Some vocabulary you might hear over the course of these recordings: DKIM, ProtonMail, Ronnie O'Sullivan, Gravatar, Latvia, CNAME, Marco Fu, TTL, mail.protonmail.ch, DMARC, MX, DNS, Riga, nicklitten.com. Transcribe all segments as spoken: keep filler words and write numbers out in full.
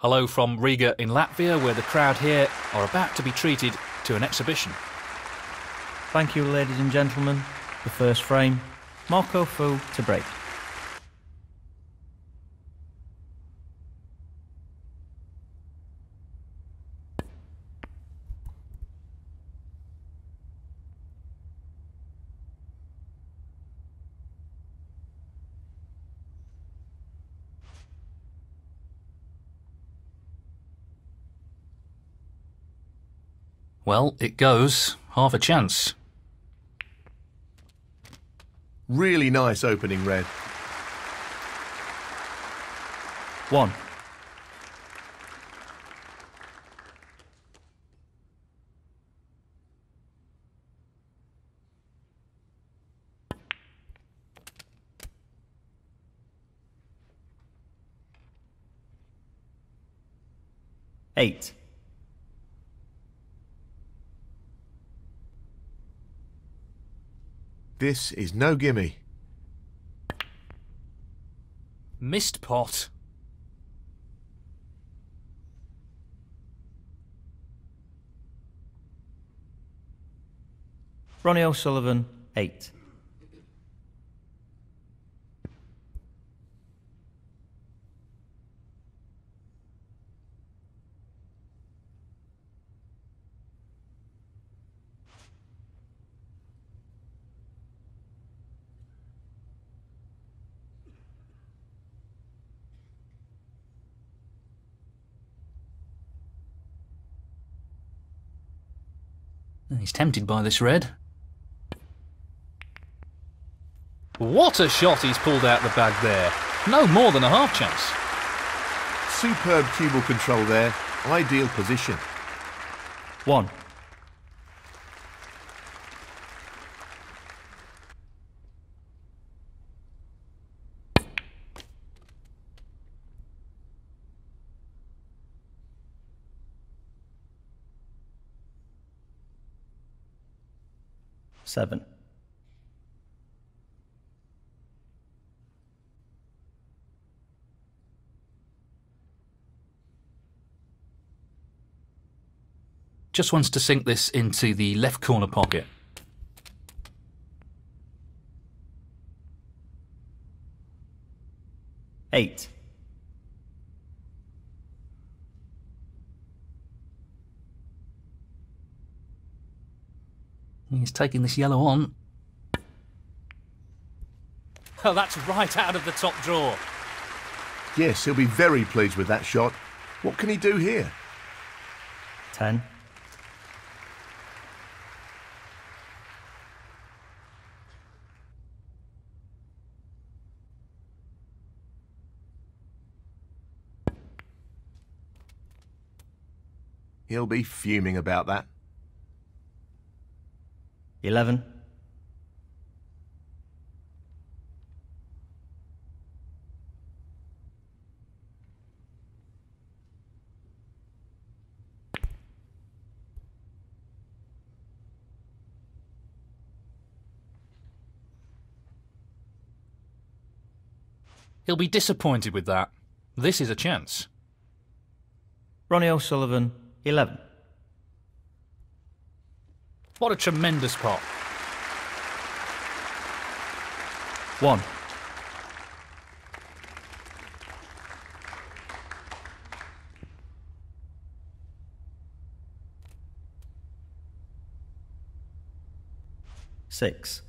Hello from Riga in Latvia, where the crowd here are about to be treated to an exhibition. Thank you, ladies and gentlemen. The first frame, Marco Fu to break. Well, it goes, half a chance. Really nice opening, Red. One. Eight. This is no gimme. Missed pot. Ronnie O'Sullivan, eight. He's tempted by this red. What a shot he's pulled out the bag there. No more than a half chance. Superb cubal control there. Ideal position. One. Seven. Just wants to sink this into the left corner pocket. Eight. He's taking this yellow on. Oh, that's right out of the top drawer. Yes, he'll be very pleased with that shot. What can he do here? Ten. He'll be fuming about that. Eleven. He'll be disappointed with that. This is a chance. Ronnie O'Sullivan, eleven. What a tremendous pot. One. Six.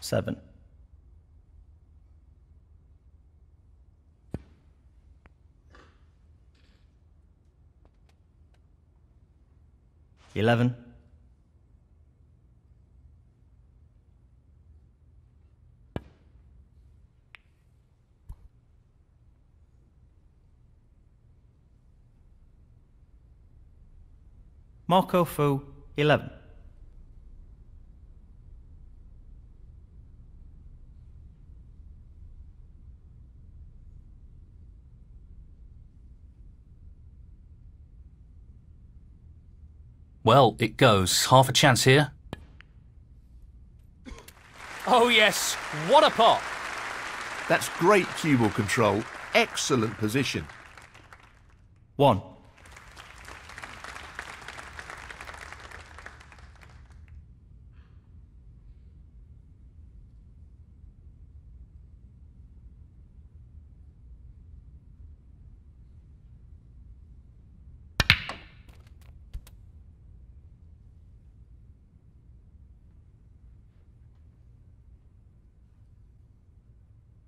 Seven. Eleven. Marco Fu, eleven. Well, it goes. Half a chance here. Oh yes, what a pop! That's great cue ball control. Excellent position. One.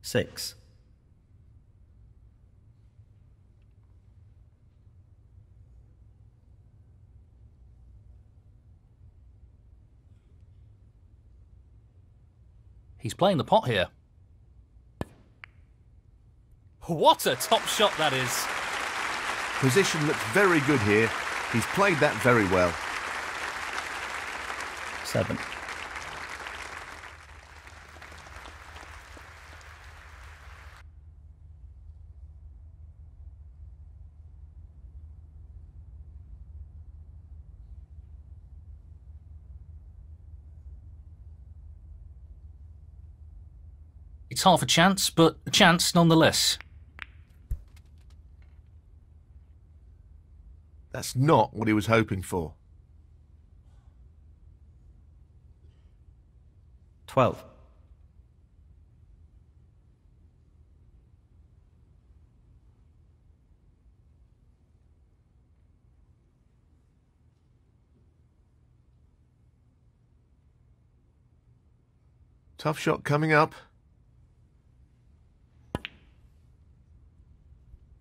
Six. He's playing the pot here. What a top shot that is. Position looks very good here. He's played that very well. Seven. It's half a chance, but a chance nonetheless. That's not what he was hoping for. Twelve. Tough shot coming up.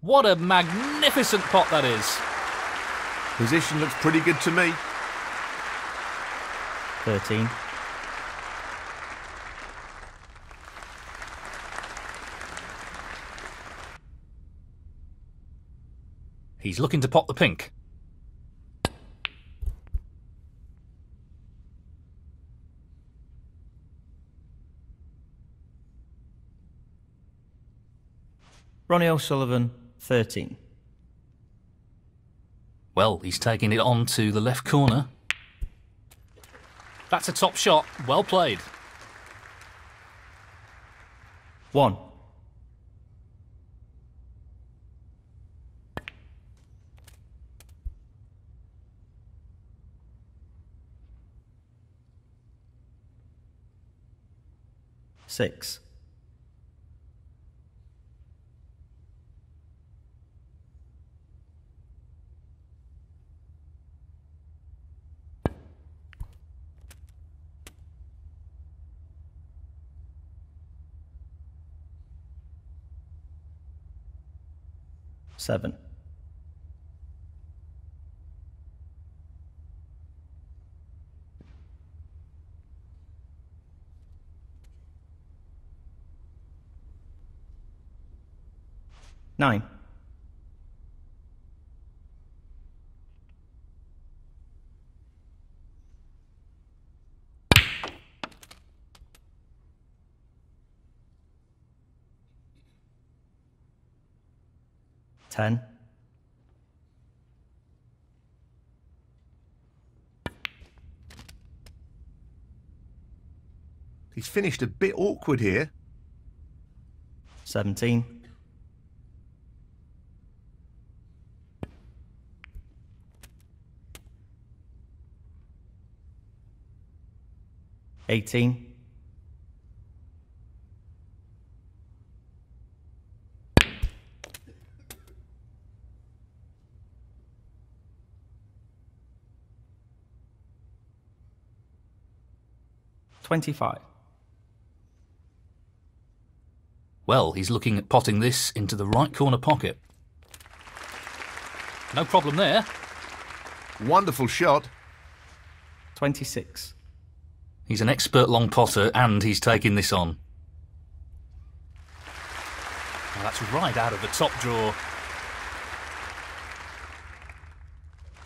What a magnificent pot that is. Position looks pretty good to me. Thirteen. He's looking to pot the pink. Ronnie O'Sullivan. thirteen. Well, he's taking it on to the left corner. That's a top shot. Well played. One. Six. Seven. Nine. Ten. He's finished a bit awkward here. Seventeen. Eighteen. twenty-five. Well, he's looking at potting this into the right corner pocket. No problem there. Wonderful shot. twenty-six. He's an expert long potter and he's taking this on. Well, that's right out of the top drawer.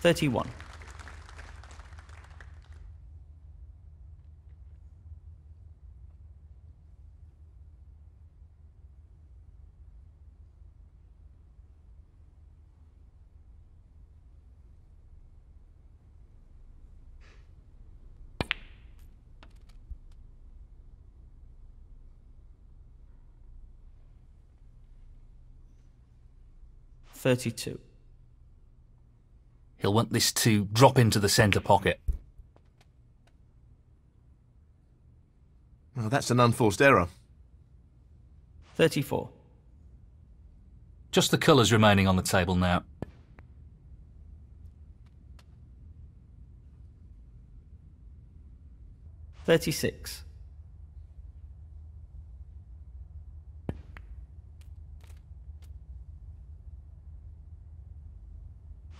thirty-one. thirty-two. He'll want this to drop into the centre pocket. Well, that's an unforced error. thirty-four. Just the colours remaining on the table now. thirty-six.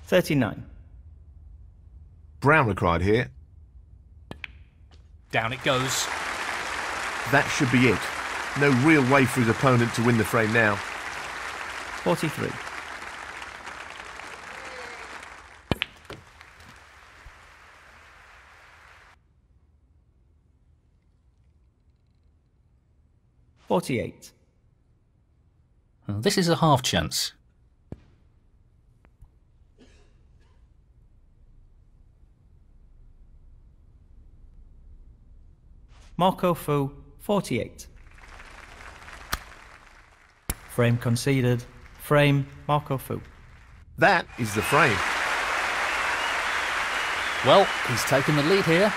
thirty-nine. Brown required here. Down it goes. That should be it. No real way for his opponent to win the frame now. forty-three. forty-eight. Well, this is a half chance. Marco Fu, forty-eight. Frame conceded. Frame, Marco Fu. That is the frame. Well, he's taken the lead here.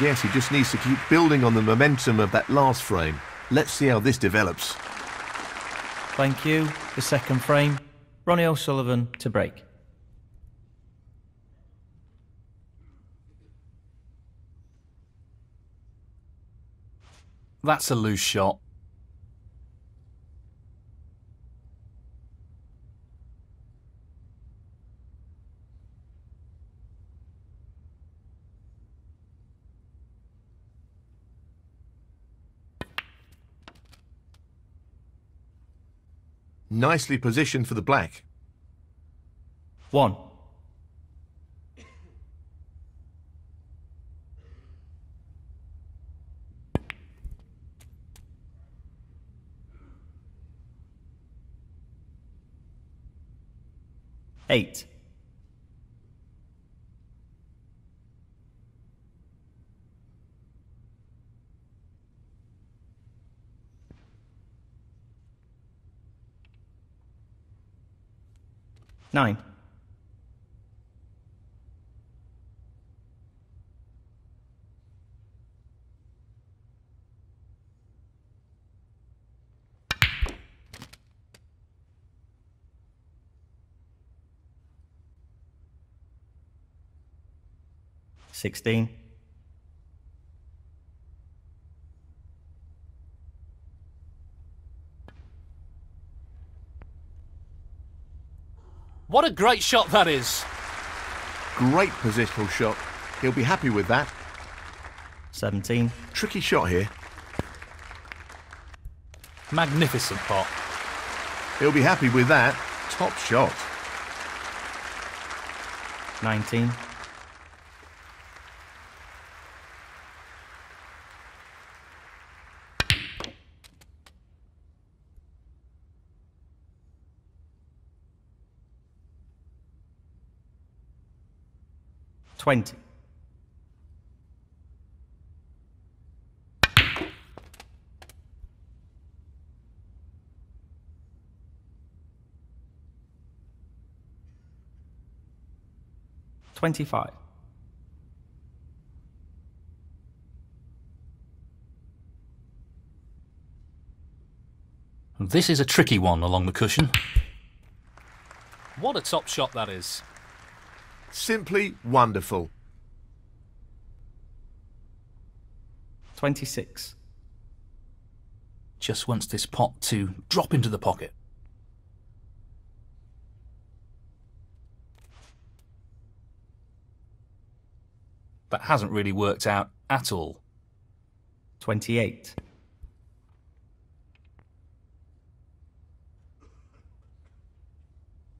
Yes, he just needs to keep building on the momentum of that last frame. Let's see how this develops. Thank you. The second frame, Ronnie O'Sullivan to break. That's a loose shot. Nicely positioned for the black. One. Eight. Nine. Sixteen. What a great shot that is. Great positional shot. He'll be happy with that. seventeen. Tricky shot here. Magnificent pot. He'll be happy with that. Top shot. nineteen. twenty. twenty-five. This is a tricky one along the cushion. What a top shot that is. Simply wonderful. twenty-six. Just wants this pot to drop into the pocket. That hasn't really worked out at all. twenty-eight.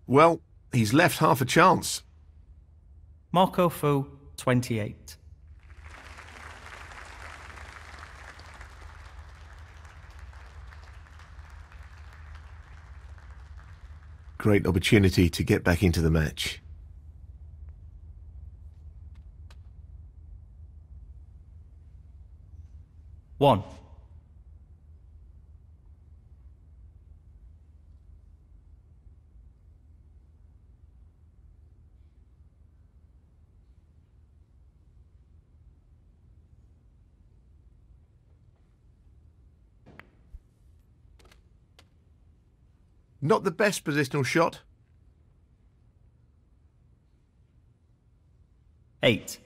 Well, he's left half a chance. Marco Fu, twenty-eight. Great opportunity to get back into the match. One. Not the best positional shot. Eight.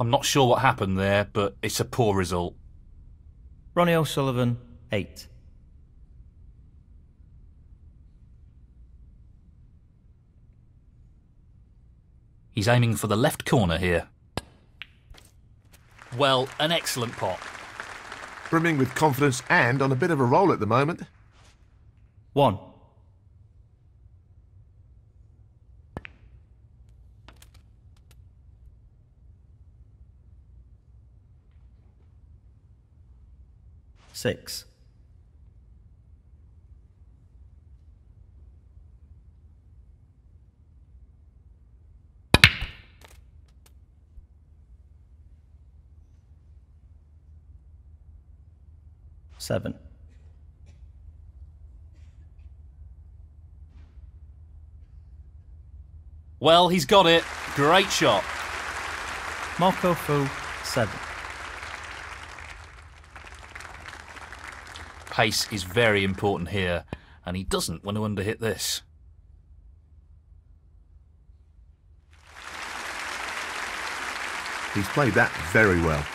I'm not sure what happened there, but it's a poor result. Ronnie O'Sullivan, eight. He's aiming for the left corner here. Well, an excellent pot. Brimming with confidence and on a bit of a roll at the moment. One. Six. Seven. Well, he's got it. Great shot. Marco Fu, seven. Pace is very important here, and he doesn't want to underhit this. He's played that very well.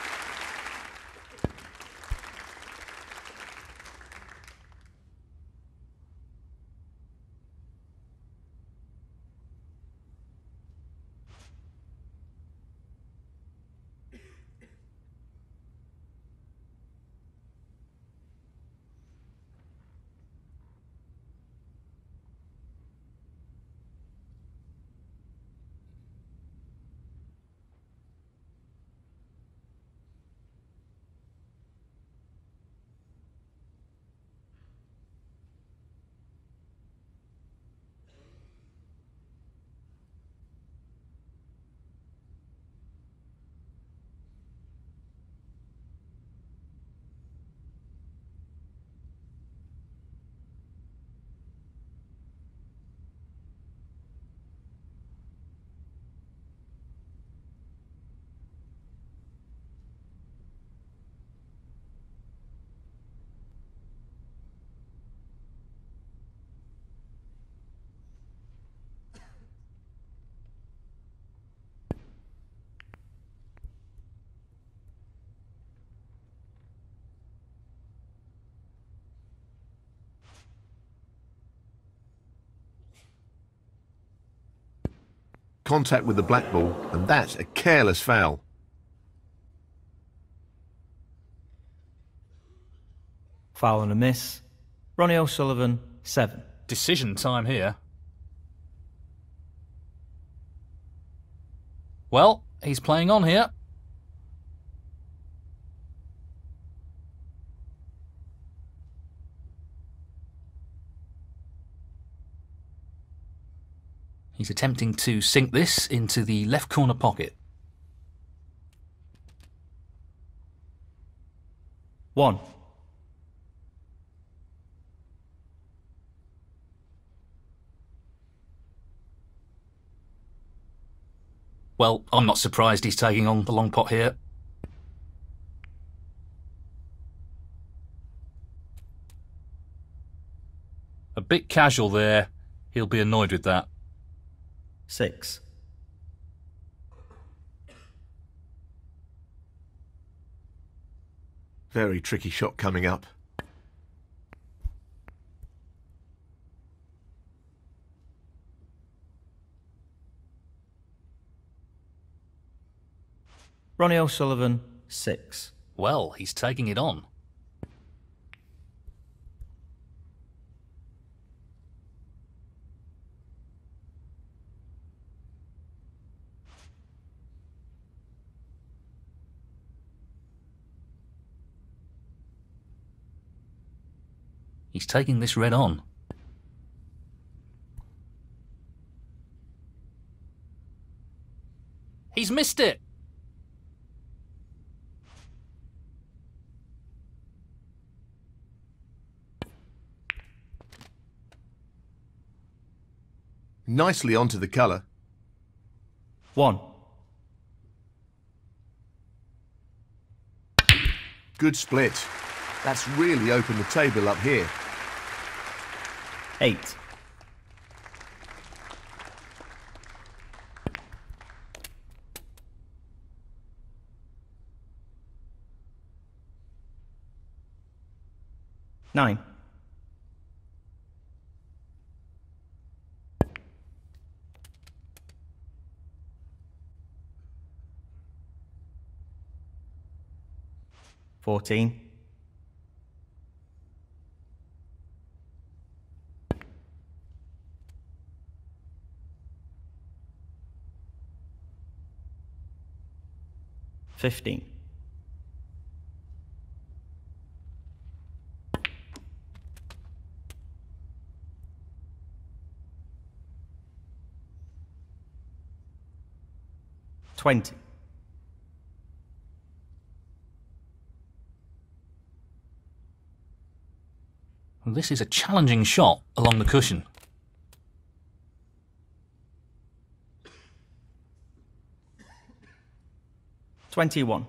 Contact with the black ball, and that's a careless foul. Foul and a miss. Ronnie O'Sullivan, seven. Decision time here. Well, he's playing on here. He's attempting to sink this into the left corner pocket. One. Well, I'm not surprised he's taking on the long pot here. A bit casual there. He'll be annoyed with that. Six. Very tricky shot coming up. Ronnie O'Sullivan, six. Well, he's taking it on. He's taking this red on. He's missed it. nicely onto the colour. One. Good split. That's really opened the table up here. Eight. Nine. Fourteen. Fifteen. Twenty. Well, this is a challenging shot along the cushion. Twenty-one.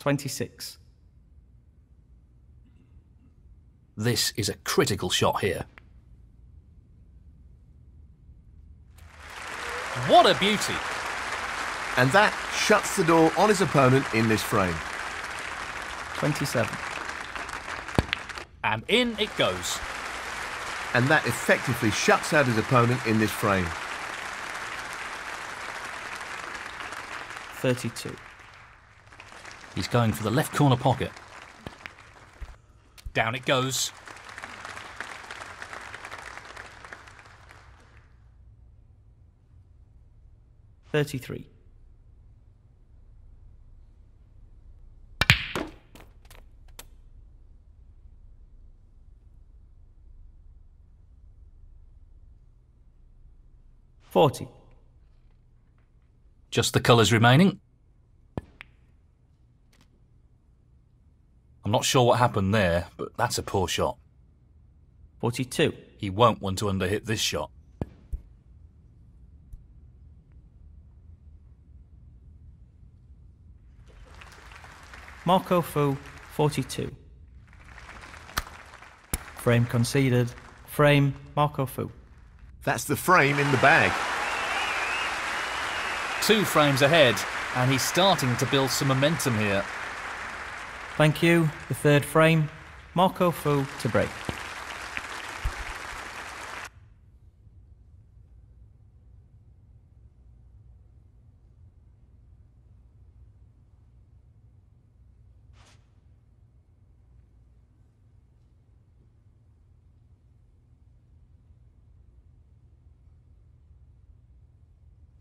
Twenty-six. This is a critical shot here. What a beauty! And that shuts the door on his opponent in this frame. twenty-seven. And in it goes. And that effectively shuts out his opponent in this frame. thirty-two. He's going for the left corner pocket. Down it goes. thirty-three. forty. Just the colours remaining. I'm not sure what happened there, but that's a poor shot. forty-two. He won't want to underhit this shot. Marco Fu, forty-two. Frame conceded. Frame, Marco Fu. That's the frame in the bag. Two frames ahead, and he's starting to build some momentum here. Thank you. The third frame, Marco Fu to break.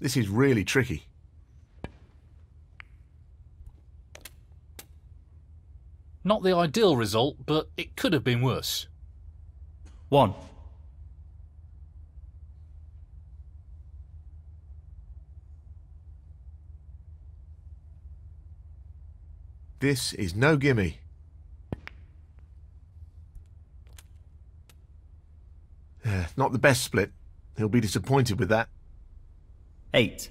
This is really tricky. Not the ideal result, but it could have been worse. One. This is no gimme. Uh, not the best split. He'll be disappointed with that. Eight.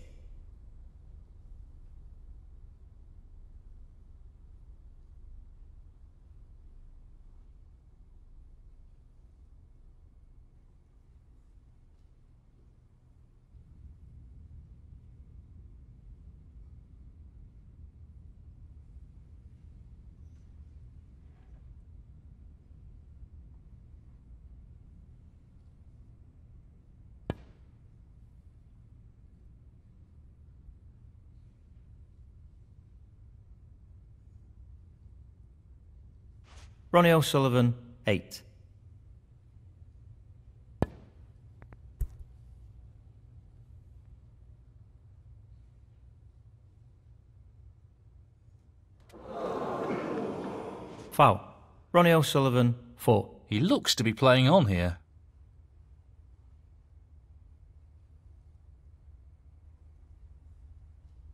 Ronnie O'Sullivan, eight. Foul. Ronnie O'Sullivan, four. He looks to be playing on here.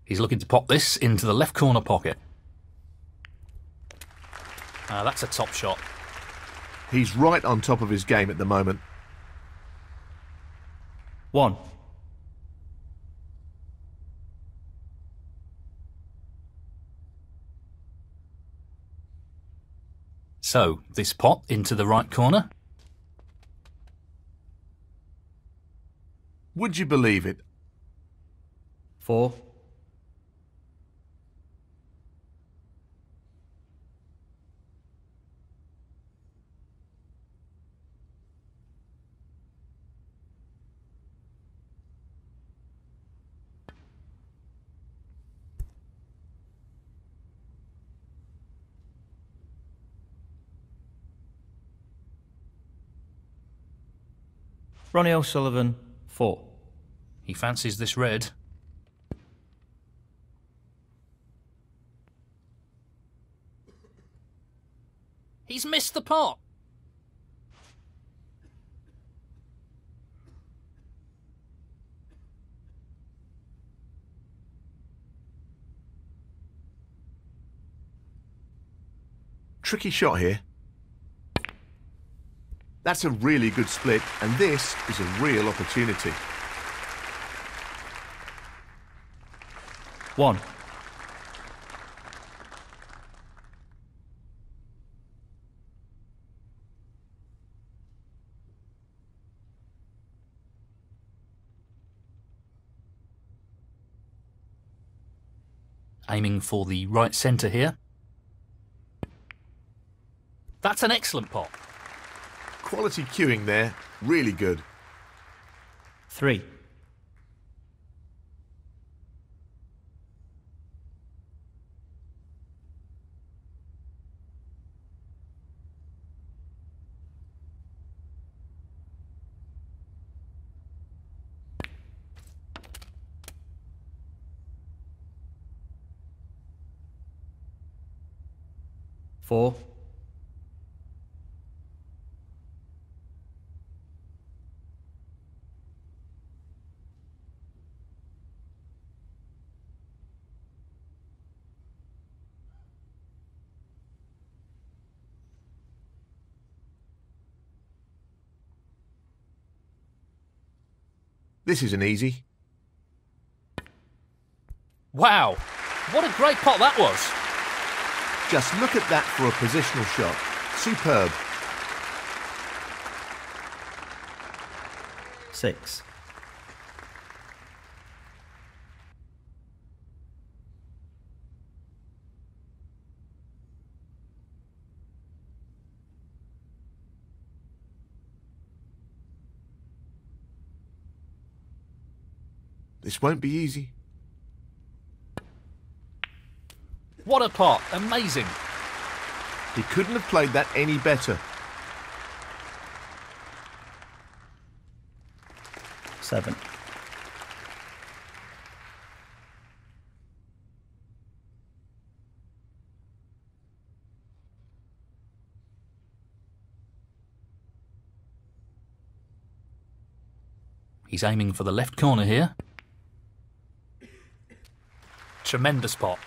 He's looking to pop this into the left corner pocket. Uh, that's a top shot. He's right on top of his game at the moment. One. So, this pot into the right corner. Would you believe it? Four. Ronnie O'Sullivan, four. He fancies this red. He's missed the pot. Tricky shot here. That's a really good split, and this is a real opportunity. One. Aiming for the right centre here. That's an excellent pot. Quality cueing there, really good. Three. Four. This isn't easy. Wow, what a great pot that was. Just look at that for a positional shot. Superb. Six. This won't be easy. What a pot. Amazing. He couldn't have played that any better. Seven. He's aiming for the left corner here. Tremendous pot.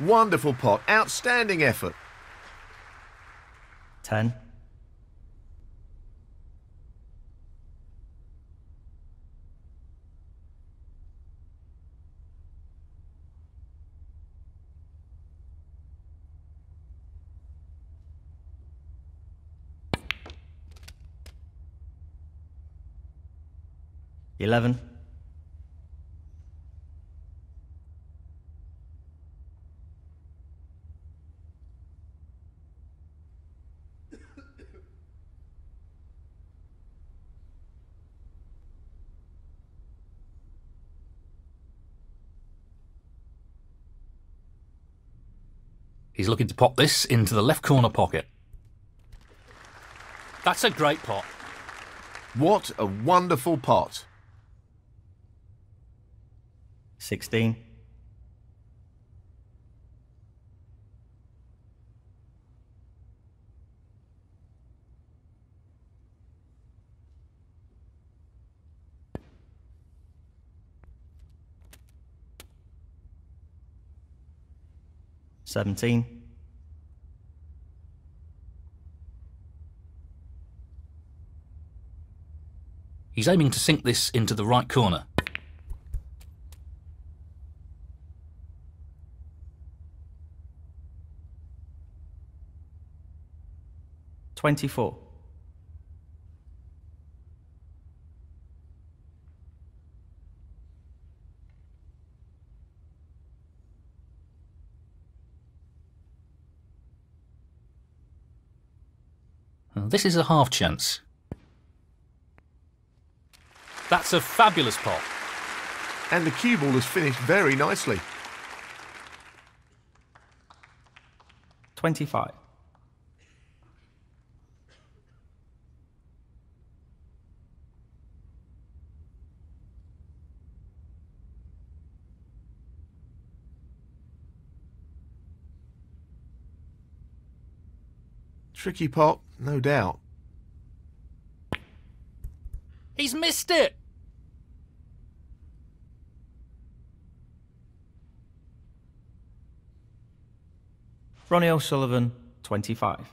Wonderful pot. Outstanding effort. Ten. Eleven. He's looking to pop this into the left corner pocket. That's a great pot. What a wonderful pot. Sixteen. seventeen. He's aiming to sink this into the right corner. twenty-four. Well, this is a half chance. That's a fabulous pop. And the cue ball has finished very nicely. twenty-five. Tricky pot, no doubt. He's missed it! Ronnie O'Sullivan, twenty-five.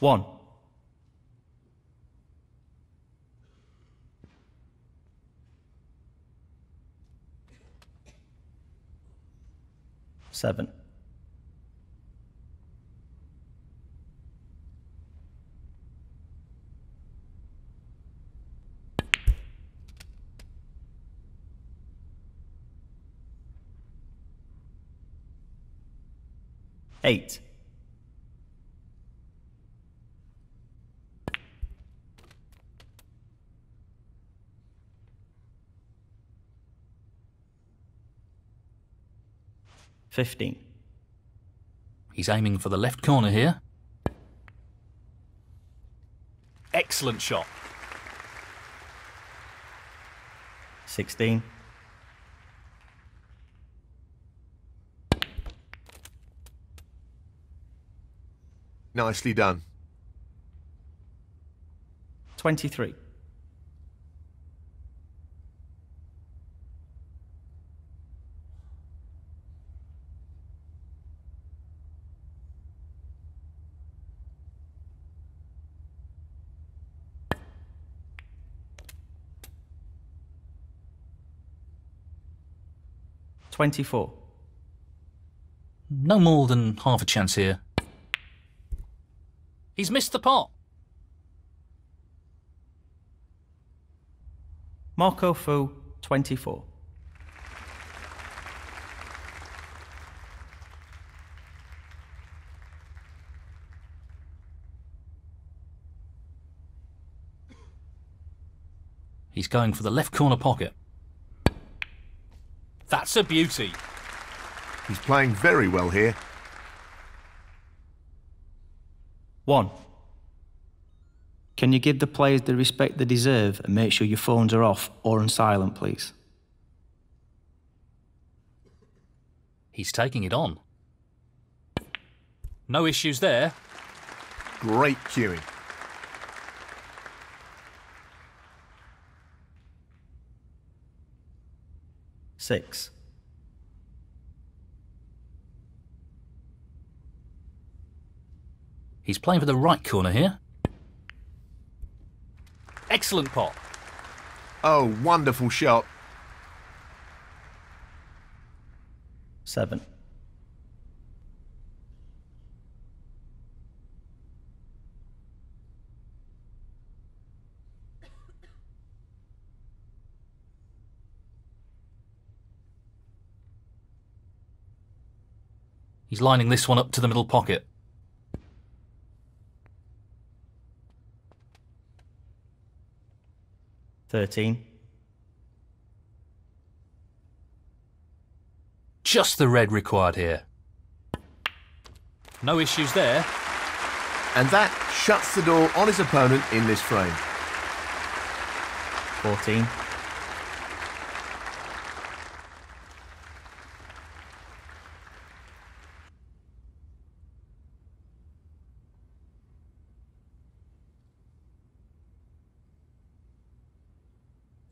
One. Seven. Eight. fifteen. He's aiming for the left corner here. Excellent shot. sixteen. Nicely done. twenty-three. twenty-four. No more than half a chance here. He's missed the pot. Marco Fu, twenty-four. He's going for the left corner pocket. That's a beauty. He's playing very well here. One. Can you give the players the respect they deserve and make sure your phones are off or on silent, please? He's taking it on. No issues there. Great cueing. Six. He's playing for the right corner here. Excellent pot. Oh, wonderful shot. Seven. He's lining this one up to the middle pocket. thirteen. Just the red required here. No issues there. And that shuts the door on his opponent in this frame. fourteen.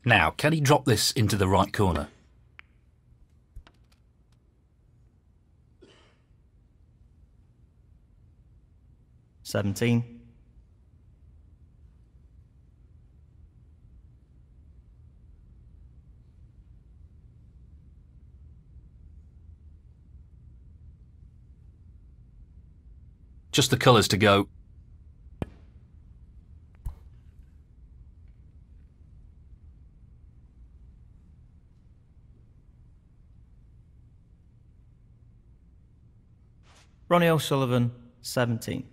Now, can he drop this into the right corner? seventeen. Just the colours to go. Ronnie O'Sullivan, seventeen.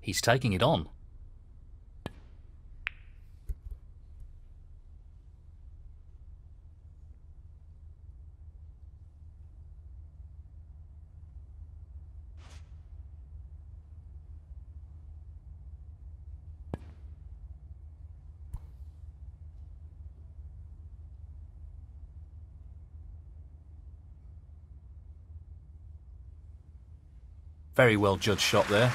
He's taking it on. Very well judged shot there.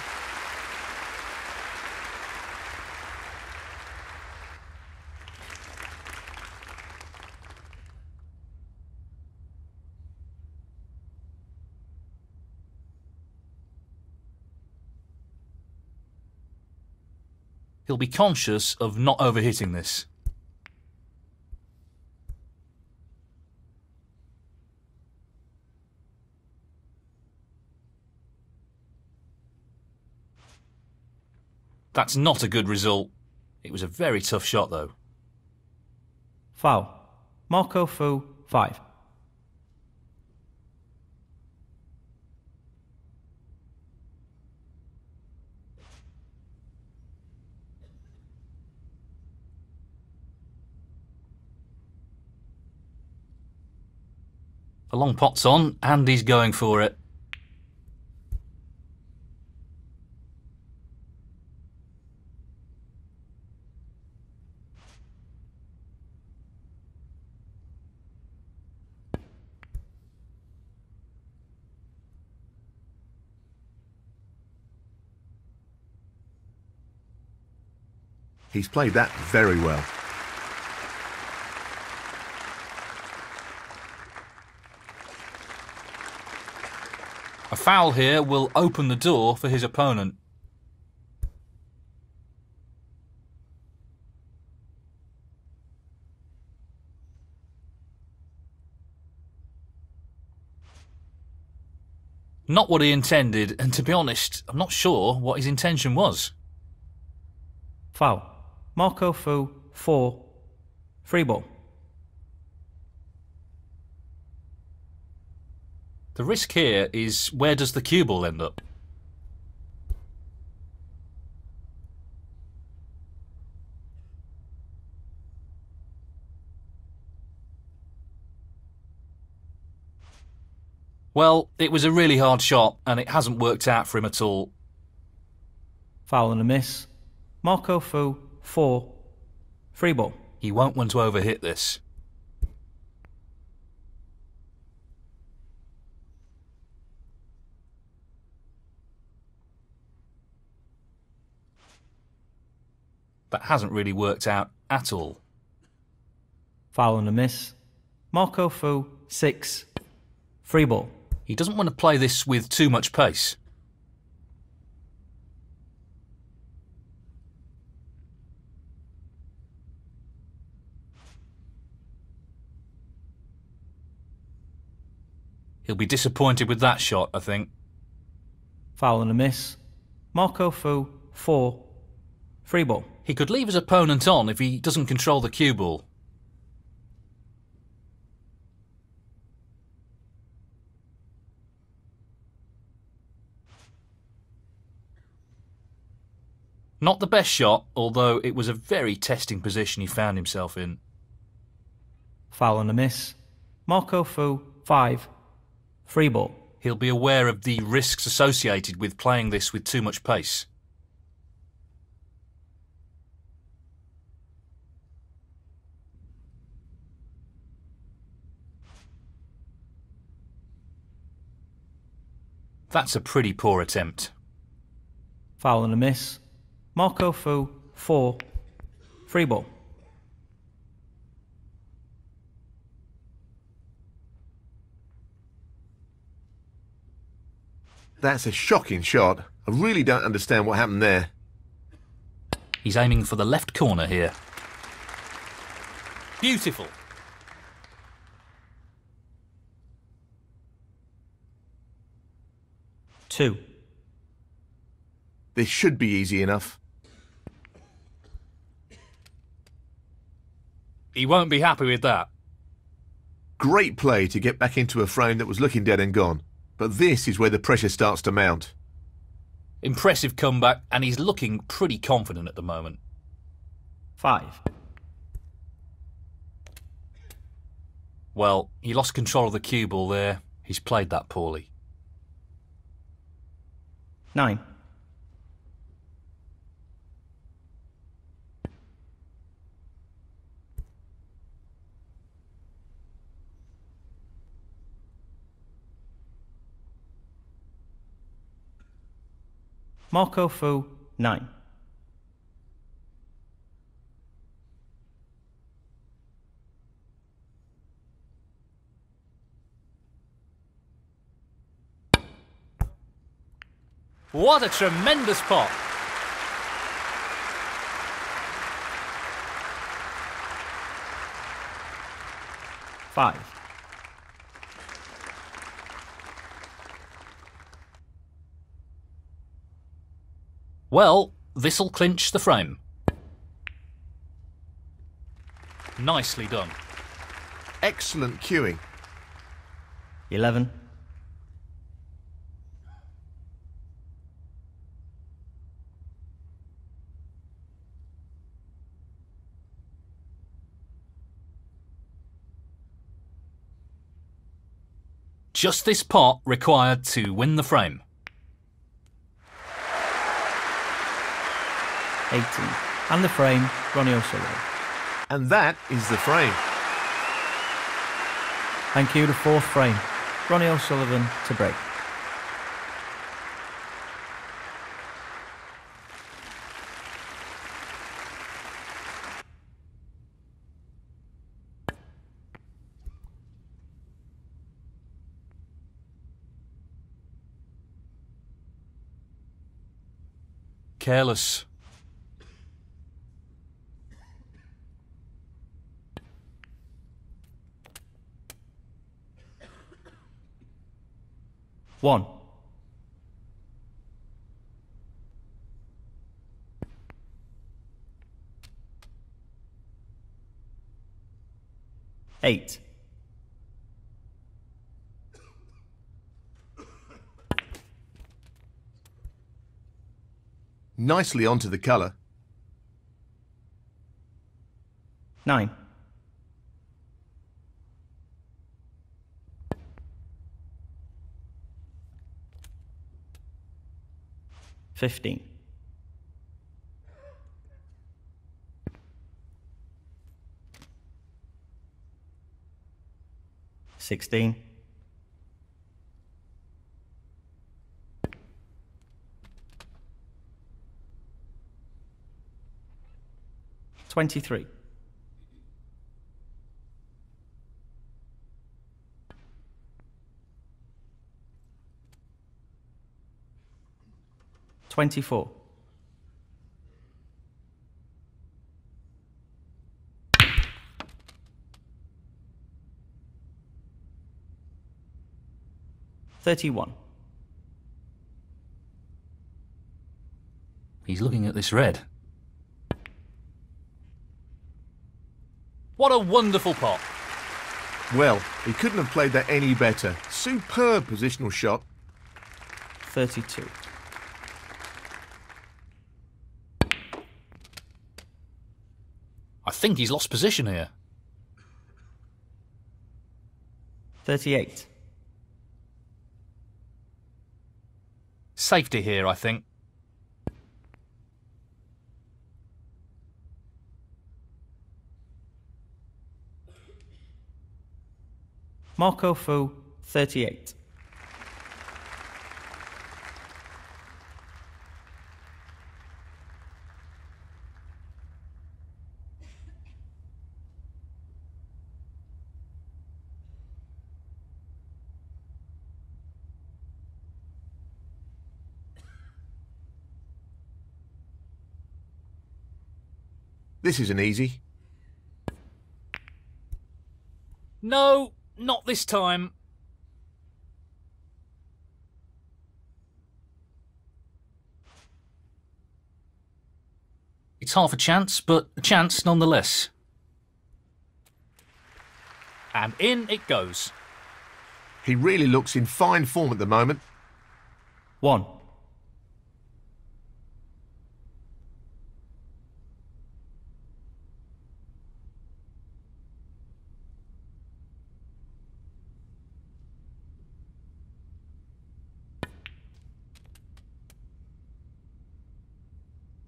He'll be conscious of not overhitting this. That's not a good result. It was a very tough shot, though. Foul. Marco Fu, five. A long pot's on, and he's going for it. He's played that very well. A foul here will open the door for his opponent. Not what he intended, and to be honest, I'm not sure what his intention was. Foul. Marco Fu, four. Free ball. The risk here is, where does the cue ball end up? Well, it was a really hard shot, and it hasn't worked out for him at all. Foul and a miss. Marco Fu, four. Free ball. He won't want to overhit this. That hasn't really worked out at all. Foul and a miss. Marco Fu, six. Free ball. He doesn't want to play this with too much pace. He'll be disappointed with that shot, I think. Foul and a miss. Marco Fu, four. Free ball. He could leave his opponent on if he doesn't control the cue ball. Not the best shot, although it was a very testing position he found himself in. Foul and a miss. Marco Fu, five. Free ball. he'll be aware of the risks associated with playing this with too much pace. That's a pretty poor attempt. Foul and a miss. Marco Fu, four. Free ball. That's a shocking shot. I really don't understand what happened there. He's aiming for the left corner here. Beautiful. Two. This should be easy enough. He won't be happy with that. Great play to get back into a frame that was looking dead and gone. But this is where the pressure starts to mount. Impressive comeback, and he's looking pretty confident at the moment. Five. Well, he lost control of the cue ball there. He's played that poorly. Nine. Marco Fu, nine. What a tremendous pop! Five. Well, this'll clinch the frame. Nicely done. Excellent cueing. Eleven. Just this pot required to win the frame. eighteen. And the frame, Ronnie O'Sullivan. And that is the frame. Thank you, the fourth frame. Ronnie O'Sullivan to break. Careless. One. Eight. Nicely onto the colour. Nine. Fifteen. Sixteen. Twenty-three. Twenty-four. Thirty-one. He's looking at this red. What a wonderful pot! Well, he couldn't have played that any better. Superb positional shot. Thirty-two. I think he's lost position here. Thirty-eight. safety here, I think. Marco Fu, thirty-eight. This isn't easy. No, not this time. It's half a chance, but a chance nonetheless. And in it goes. He really looks in fine form at the moment. One.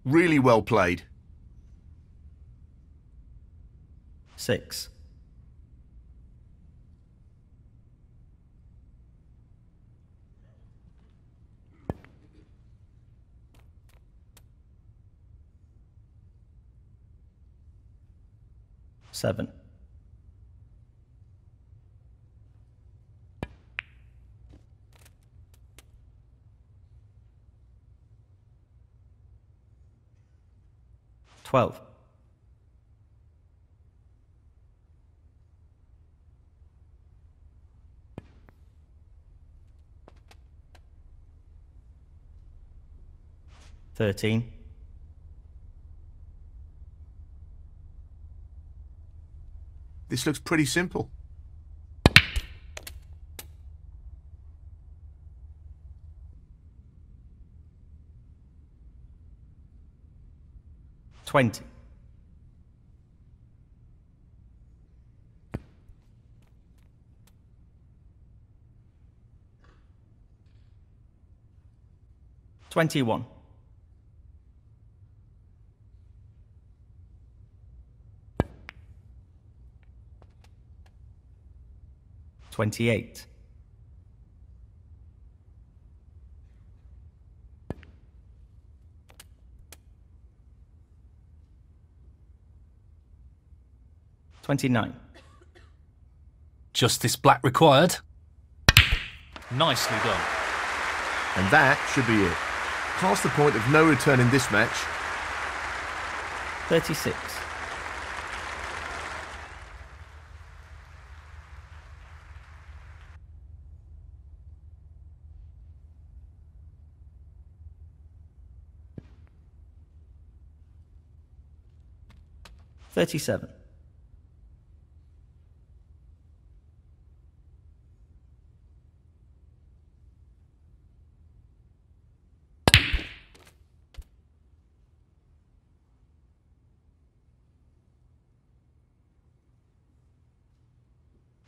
Really well played. Six. Seven. Twelve. Thirteen. This looks pretty simple. Twenty. Twenty-one. Twenty-eight. Twenty-nine. Justice black required. Nicely done. And that should be it. Past the point of no return in this match. Thirty-six. Thirty-seven.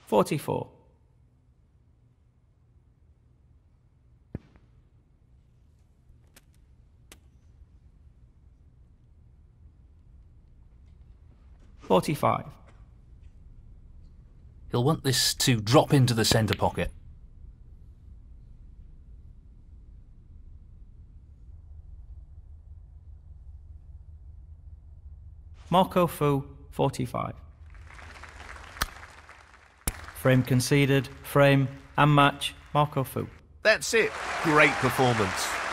Forty-four. Forty-five. He'll want this to drop into the centre pocket. Marco Fu, forty-five. Frame conceded, frame and match, Marco Fu. That's it. Great performance.